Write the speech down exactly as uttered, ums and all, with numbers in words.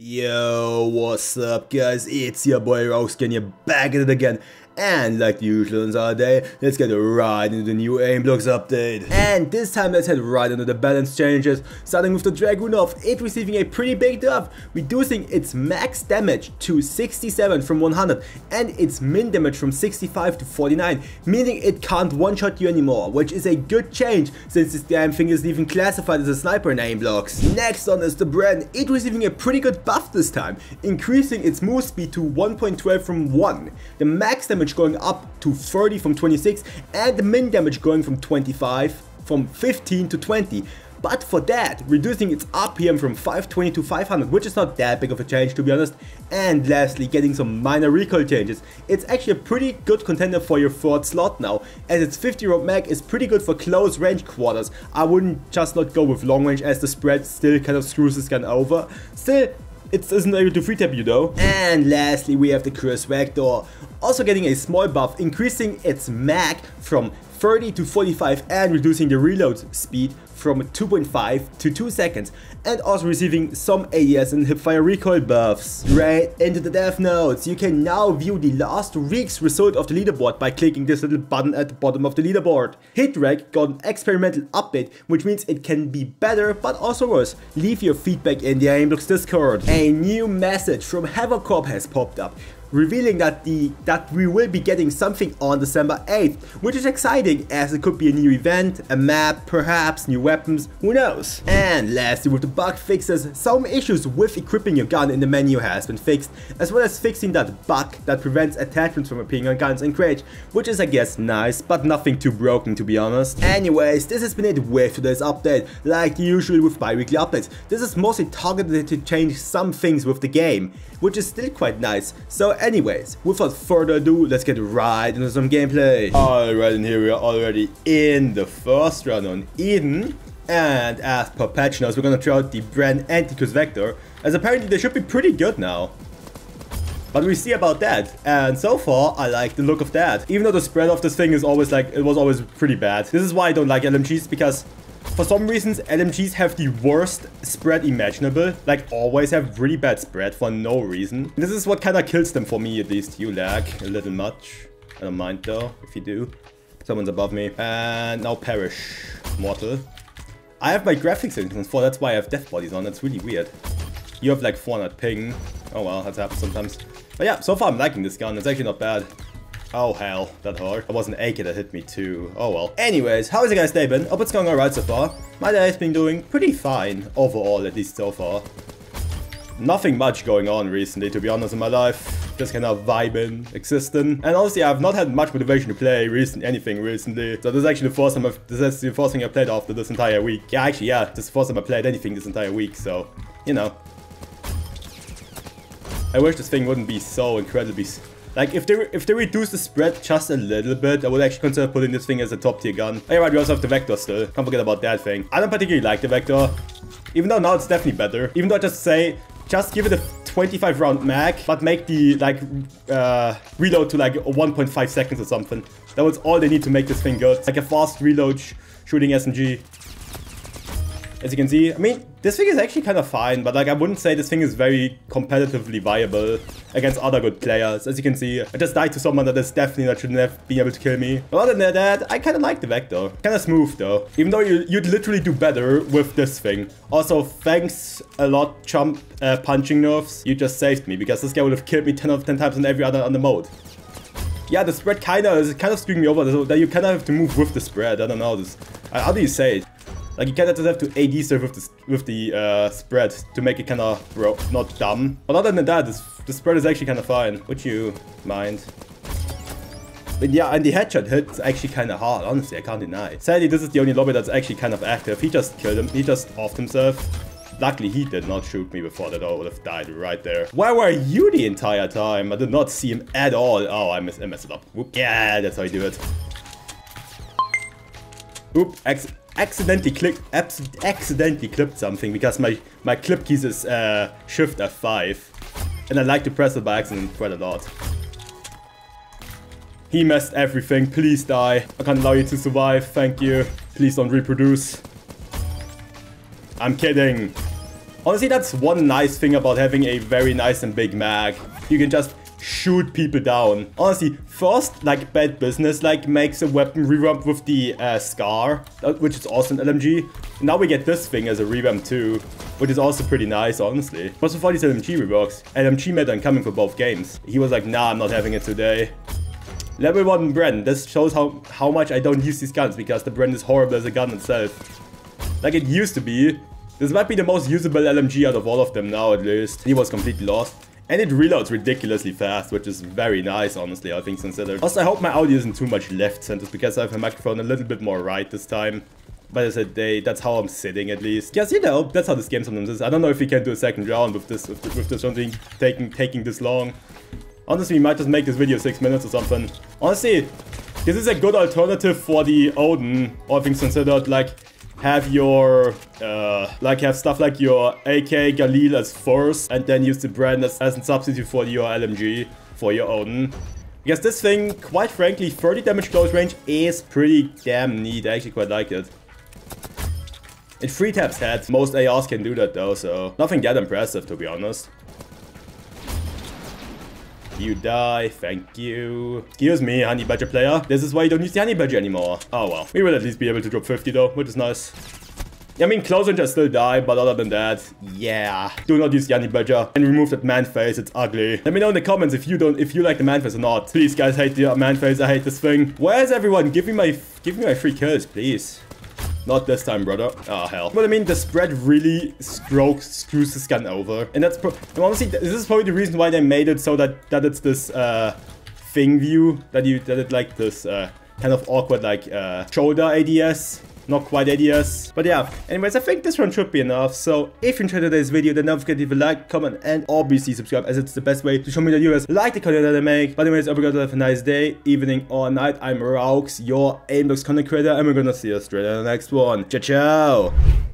Yo, what's up guys, it's your boy Raux, and you're back at it again, and like usual on Saturday, let's get right into the new Aimblox update. And this time let's head right into the balance changes, starting with the Dragunov. It's receiving a pretty big buff, reducing its max damage to sixty-seven from one hundred, and its min damage from sixty-five to forty-nine, meaning it can't one-shot you anymore, which is a good change, since this damn thing is even classified as a sniper in Aimblox. Next on is the Bren. It's receiving a pretty good buff this time, increasing its move speed to one point twelve from one, the max damage going up to thirty from twenty-six, and the min damage going from twenty-five from fifteen to twenty. But for that, reducing its R P M from five twenty to five hundred, which is not that big of a change to be honest. And lastly, getting some minor recoil changes. It's actually a pretty good contender for your third slot now, as its fifty round mag is pretty good for close range quarters. I wouldn't just not go with long range, as the spread still kind of screws this gun over. Still, it isn't able to free tap you though. And lastly we have the Curse Vector, also getting a small buff, increasing its mag from thirty to forty-five and reducing the reload speed from two point five to two seconds, and also receiving some A D S and hipfire recoil buffs. Right into the death notes. You can now view the last week's result of the leaderboard by clicking this little button at the bottom of the leaderboard. HitRack got an experimental update, which means it can be better but also worse. Leave your feedback in the Aimblox Discord. A new message from Havoc Corp has popped up, revealing that the that we will be getting something on December eighth, which is exciting as it could be a new event, a map, perhaps new weapons, who knows. And lastly with the bug fixes, some issues with equipping your gun in the menu has been fixed, as well as fixing that bug that prevents attachments from appearing on guns in crates, which is I guess nice, but nothing too broken to be honest. Anyways, this has been it with today's update. Like usual with bi-weekly updates, this is mostly targeted to change some things with the game, which is still quite nice. So anyways, without further ado, let's get right into some gameplay. Alright, and here we are already in the first round on Eden. And as per patch notes, we're gonna try out the Bren and the Kriss Vector, as apparently they should be pretty good now. But we see about that, and so far I like the look of that. Even though the spread of this thing is always like, it was always pretty bad. This is why I don't like L M Gs, because for some reasons L M Gs have the worst spread imaginable, like always have really bad spread for no reason. This is what kinda kills them for me at least. You lag a little much, I don't mind though, if you do. Someone's above me. And now perish, mortal. I have my graphics instance for, that's why I have death bodies on, that's really weird. You have like four hundred ping, oh well, that happens sometimes. But yeah, so far I'm liking this gun, it's actually not bad. Oh hell, that hurt. That was an A K that hit me too. Oh well. Anyways, how is it guys' day been? Hope it's going alright so far. My day has been doing pretty fine, overall at least so far. Nothing much going on recently to be honest in my life. Just kinda vibing, existing. And honestly I've not had much motivation to play recent anything recently. So this is actually the first time I've, this is the first thing I played after this entire week. Yeah, actually yeah, this is the first time I played anything this entire week, so you know. I wish this thing wouldn't be so incredibly... Like, if they, if they reduce the spread just a little bit, I would actually consider putting this thing as a top-tier gun. All right, we also have the Vector still. Can't forget about that thing. I don't particularly like the Vector, even though now it's definitely better. Even though I just say, just give it a twenty-five round mag, but make the, like, uh, reload to, like, one point five seconds or something. That was all they need to make this thing good. Like a fast reload sh shooting S M G. As you can see, I mean, this thing is actually kind of fine, but like I wouldn't say this thing is very competitively viable against other good players. As you can see, I just died to someone that is definitely not shouldn't have been able to kill me. But other than that, I kind of like the Vector. Kind of smooth though, even though you, you'd literally do better with this thing. Also, thanks a lot, Chump uh, Punching Nerves. You just saved me, because this guy would have killed me ten out of ten times on every other on the mode. Yeah, the spread kind of is kind of screwing me over, so that you kind of have to move with the spread. I don't know this. Uh, how do you say it? Like, you kind of just have to A D serve with the, with the uh, spread to make it kind of bro not dumb. But other than that, this, the spread is actually kind of fine. Would you mind? But yeah, and the headshot hit's actually kind of hard. Honestly, I can't deny it. Sadly, this is the only lobby that's actually kind of active. He just killed him. He just offed himself. Luckily, he did not shoot me before that. I would have died right there. Where were you the entire time? I did not see him at all. Oh, I, miss I messed it up. Oop. Yeah, that's how you do it. Oop, exit. Accidentally clicked, accidentally clipped something because my my clip keys is uh, Shift F five, and I like to press it by accident quite a lot. He messed everything. Please die. I can't allow you to survive. Thank you. Please don't reproduce. I'm kidding. Honestly, that's one nice thing about having a very nice and big mag. You can just shoot people down. Honestly, first, like, Bad Business, like, makes a weapon revamp with the uh, Scar, which is also an L M G. Now we get this thing as a revamp too, which is also pretty nice, honestly. But so far, these L M G reworks. L M G meta incoming for both games. He was like, nah, I'm not having it today. Level one Bren. This shows how, how much I don't use these guns, because the Bren is horrible as a gun itself. Like it used to be. This might be the most usable L M G out of all of them now, at least. He was completely lost. And it reloads ridiculously fast, which is very nice, honestly, I think, considered. Also, I hope my audio isn't too much left-centered, because I have my microphone a little bit more right this time. But as I said, they, that's how I'm sitting, at least. Because, you know, that's how this game sometimes is. I don't know if we can do a second round with this, with, with this something taking, taking this long. Honestly, we might just make this video six minutes or something. Honestly, this is a good alternative for the Odin, all things considered. Like, have your, uh, like, have stuff like your A K Galil as first, and then use the brand as, as a substitute for your L M G, for your Odin. Because this thing, quite frankly, thirty damage close range is pretty damn neat. I actually quite like it. It free taps head. Most A Rs can do that though, so nothing that impressive, to be honest. You die, thank you. Excuse me, honey badger player. This is why you don't use the honey badger anymore. Oh well. We will at least be able to drop fifty though, which is nice. I mean, close range I still die, but other than that, yeah. Do not use the honey badger and remove that man face. It's ugly. Let me know in the comments if you don't, if you like the man face or not. Please, guys, hate the man face. I hate this thing. Where is everyone? Give me my, give me my free kills, please. Not this time, brother. Ah, oh, hell. But I mean, the spread really strokes, screws this gun over. And that's pro and honestly, this is probably the reason why they made it so that, that it's this uh, thing view. That you that it like this uh, kind of awkward like uh, shoulder A D S. Not quite A D S. But yeah, anyways, I think this one should be enough. So if you enjoyed today's video, then don't forget to leave a like, comment, and obviously subscribe, as it's the best way to show me that you guys like the content that I make. But anyways, I hope you guys have a nice day, evening, or night. I'm Raux, your Aimblox content creator, and we're gonna see you straight in the next one. Ciao, ciao!